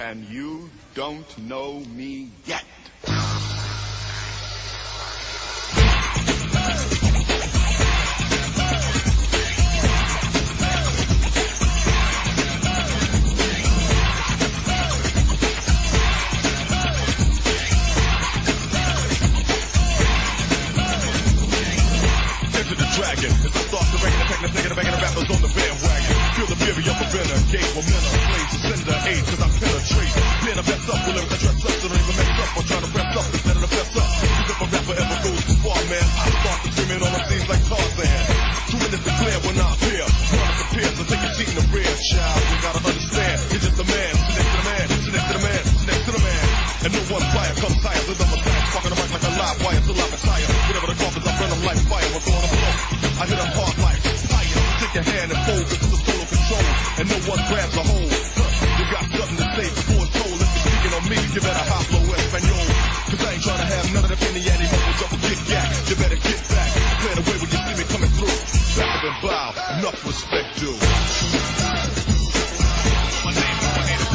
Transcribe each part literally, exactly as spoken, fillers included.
and you don't know me yet. Dragon. It's the thought, the regular, technical, thinking, banging, the rappers on the bandwagon. Feel the fury of a winner, gave a minute, place, sender, aid, cause I penetrate. Being a best up, will never dress up, so don't even mess up, or try to press up, instead of the best up. Cause if a rapper ever goes too far, man, I start to screaming on my scenes like Tarzan. Two minutes to clear when I appear, one of the peers, so take a seat in the rear, child, you gotta understand, it's just a man, sit next to the man, sit next to the man, sit next to the man. And no one's fire comes higher, there's a messiah, sparking the mic like a live wire, till I retire. Whatever the cause is, I burn them like fire, we're going to blow. I hit them hard like fire. Take your hand and fold, cause it's total control, and no one grabs a hold. You got something to say before it's told. If you're speaking on me, you better hablo espanol. Cause I ain't trying to have none of the penny anymore, double kick yak. You better get back, clear the way when you see me coming through. Back up and bow, enough respect due. My name is my name is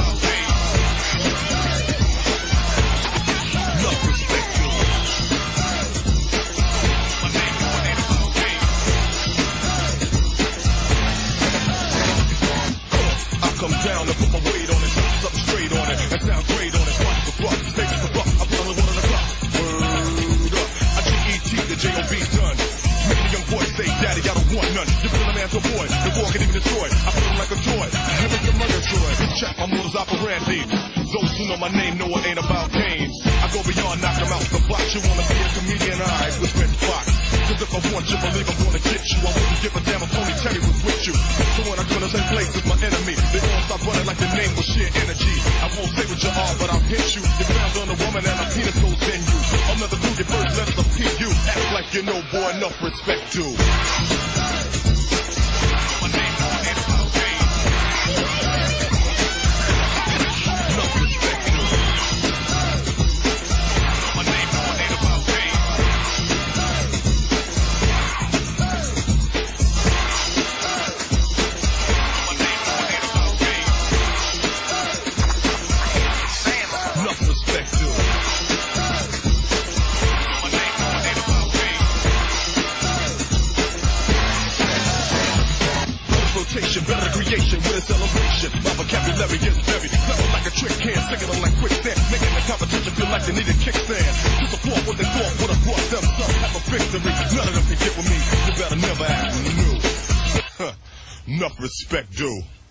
down and put my weight on it, something straight on it, and sound great on it. Watch the rock, take the rock, I put on the one on the clock. Word up, I G E T the J O B done. Many young boys say, Daddy, I don't want none. You feel a man's a boy, the war can even destroy. I feel him like a toy, him like a murder toy. Check my modus operandi. Those who know my name know it ain't about games. I go beyond, knock them out the box. You wanna be a comedian, alright, with Red Fox. Cause if I want you, believe I'm gonna get you. I wouldn't give a damn if Tony Terry was with you. So when I go to same place with my enemy, they all stop running like the name was sheer energy. I won't say what you are, but I'll hit you. You found on a woman and a penis goes in you. I'm not the dude, your first letters are P U. Act like you know, boy, enough respect to. My name, my name, my name. Enough respect to. My name, my name, my name. My name, my name, my name. Sam, enough respect to. My name, my name, my name. Rotation, better creation with a celebration. My vocabulary is heavy, level like a trick can, singing on like quicksand, making the competition feel like they need a kickstand. To support what they thought would have brought them some type of victory. None of them can get with me. You better never act new. Enough respect, dude.